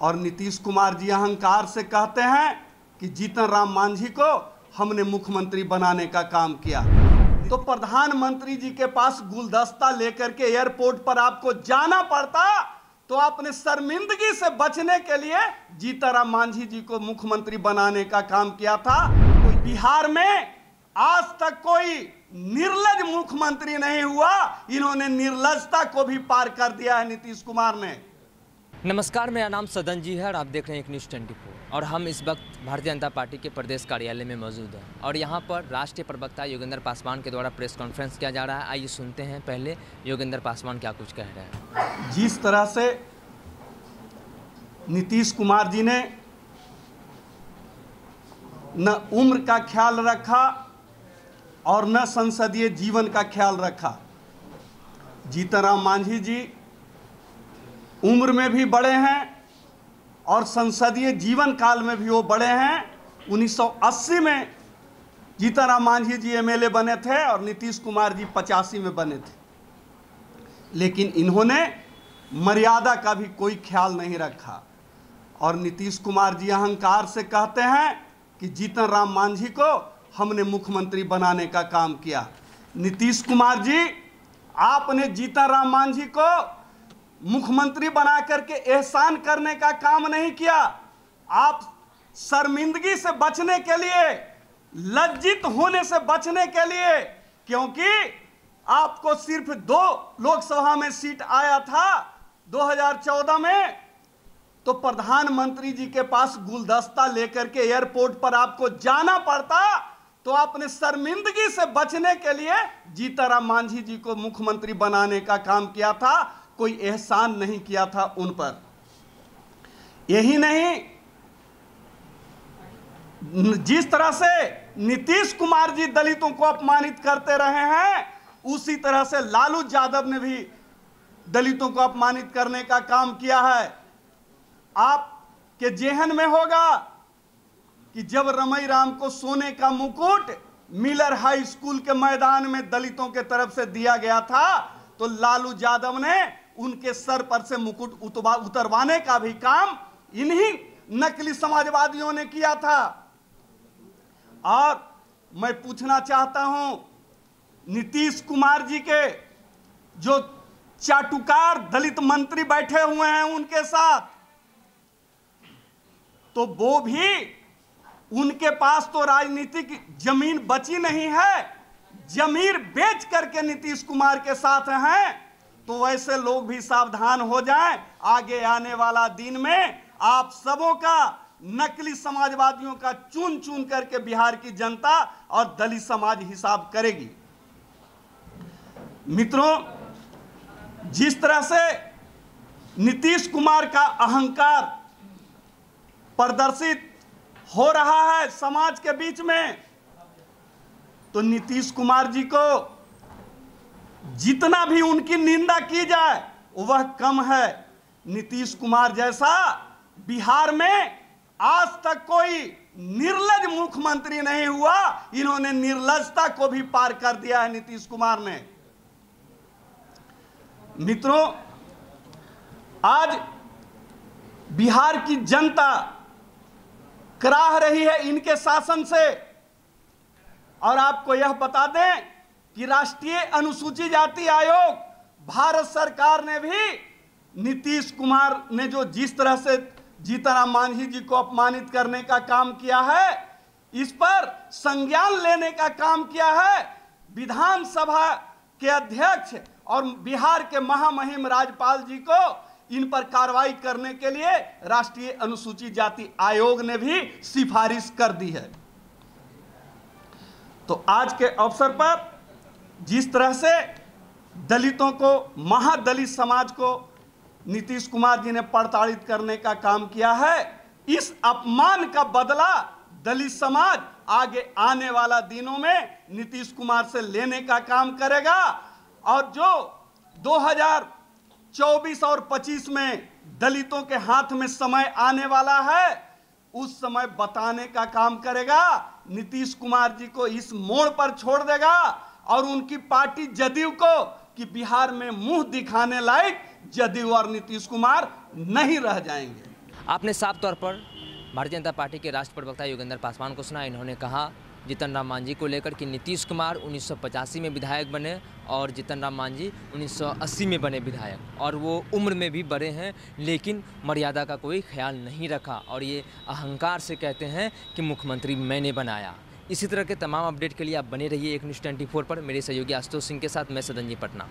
और नीतीश कुमार जी अहंकार से कहते हैं कि जीतन राम मांझी को हमने मुख्यमंत्री बनाने का काम किया। तो प्रधानमंत्री जी के पास गुलदस्ता लेकर के एयरपोर्ट पर आपको जाना पड़ता तो आपने शर्मिंदगी से बचने के लिए जीतन राम मांझी जी को मुख्यमंत्री बनाने का काम किया था। कोई बिहार में आज तक कोई निर्लज मुख्यमंत्री नहीं हुआ, इन्होंने निर्लजता को भी पार कर दिया है नीतीश कुमार ने। नमस्कार, मेरा नाम सदन जी है और आप देख रहे हैं एक न्यूज़ 24 और हम इस वक्त भारतीय जनता पार्टी के प्रदेश कार्यालय में मौजूद हैं और यहाँ पर राष्ट्रीय प्रवक्ता योगेंद्र पासवान के द्वारा प्रेस कॉन्फ्रेंस किया जा रहा है। आइए सुनते हैं पहले योगेंद्र पासवान क्या कुछ कह रहे हैं। जिस तरह से नीतीश कुमार जी ने न उम्र का ख्याल रखा और न संसदीय जीवन का ख्याल रखा, जीतन राम मांझी जी उम्र में भी बड़े हैं और संसदीय जीवन काल में भी वो बड़े हैं। 1980 में जीतन राम मांझी जी एमएलए बने थे और नीतीश कुमार जी 85 में बने थे, लेकिन इन्होंने मर्यादा का भी कोई ख्याल नहीं रखा। और नीतीश कुमार जी अहंकार से कहते हैं कि जीतन राम मांझी को हमने मुख्यमंत्री बनाने का काम किया। नीतीश कुमार जी, आपने जीतन राम मांझी को मुख्यमंत्री बना करके एहसान करने का काम नहीं किया। आप शर्मिंदगी से बचने के लिए, लज्जित होने से बचने के लिए, क्योंकि आपको सिर्फ 2 लोकसभा में सीट आया था 2014 में, तो प्रधानमंत्री जी के पास गुलदस्ता लेकर के एयरपोर्ट पर आपको जाना पड़ता तो आपने शर्मिंदगी से बचने के लिए जीतन राम मांझी जी को मुख्यमंत्री बनाने का काम किया था, कोई एहसान नहीं किया था उन पर। यही नहीं, जिस तरह से नीतीश कुमार जी दलितों को अपमानित करते रहे हैं, उसी तरह से लालू यादव ने भी दलितों को अपमानित करने का काम किया है। आपके जेहन में होगा कि जब रमई राम को सोने का मुकुट मिलर हाई स्कूल के मैदान में दलितों के तरफ से दिया गया था तो लालू यादव ने उनके सर पर से मुकुट उतरवाने का भी काम इन्हीं नकली समाजवादियों ने किया था। और मैं पूछना चाहता हूं, नीतीश कुमार जी के जो चाटुकार दलित मंत्री बैठे हुए हैं उनके साथ, तो वो भी, उनके पास तो राजनीतिक जमीन बची नहीं है, जमीन बेच करके नीतीश कुमार के साथ हैं, तो वैसे लोग भी सावधान हो जाएं। आगे आने वाला दिन में आप सबों का, नकली समाजवादियों का चुन चुन करके बिहार की जनता और दलित समाज हिसाब करेगी। मित्रों, जिस तरह से नीतीश कुमार का अहंकार प्रदर्शित हो रहा है समाज के बीच में, तो नीतीश कुमार जी को जितना भी उनकी निंदा की जाए वह कम है। नीतीश कुमार जैसा बिहार में आज तक कोई निर्लज मुख्यमंत्री नहीं हुआ, इन्होंने निर्लजता को भी पार कर दिया है नीतीश कुमार ने। मित्रों, आज बिहार की जनता कराह रही है इनके शासन से। और आपको यह बता दें कि राष्ट्रीय अनुसूचित जाति आयोग भारत सरकार ने भी, नीतीश कुमार ने जो जिस तरह से जीतन राम मांझी जी को अपमानित करने का काम किया है, इस पर संज्ञान लेने का काम किया है। विधानसभा के अध्यक्ष और बिहार के महामहिम राज्यपाल जी को इन पर कार्रवाई करने के लिए राष्ट्रीय अनुसूचित जाति आयोग ने भी सिफारिश कर दी है। तो आज के अवसर पर जिस तरह से दलितों को, महादलित समाज को नीतीश कुमार जी ने प्रताड़ित करने का काम किया है, इस अपमान का बदला दलित समाज आगे आने वाला दिनों में नीतीश कुमार से लेने का काम करेगा। और जो 2024 और 25 में दलितों के हाथ में समय आने वाला है, उस समय बताने का काम करेगा। नीतीश कुमार जी को इस मोड़ पर छोड़ देगा और उनकी पार्टी जदयू को, कि बिहार में मुंह दिखाने लायक जदयू और नीतीश कुमार नहीं रह जाएंगे। आपने साफ तौर पर भारतीय जनता पार्टी के राष्ट्रीय प्रवक्ता योगेंद्र पासवान को सुना। इन्होंने कहा जीतन राम मांझी को लेकर कि नीतीश कुमार 1985 में विधायक बने और जीतन राम मांझी 1980 में बने विधायक, और वो उम्र में भी बड़े हैं लेकिन मर्यादा का कोई ख्याल नहीं रखा, और ये अहंकार से कहते हैं कि मुख्यमंत्री मैंने बनाया। इसी तरह के तमाम अपडेट के लिए आप बने रहिए एक न्यूज़ 24 पर। मेरे सहयोगी आशुतोष सिंह के साथ मैं सदन, पटना।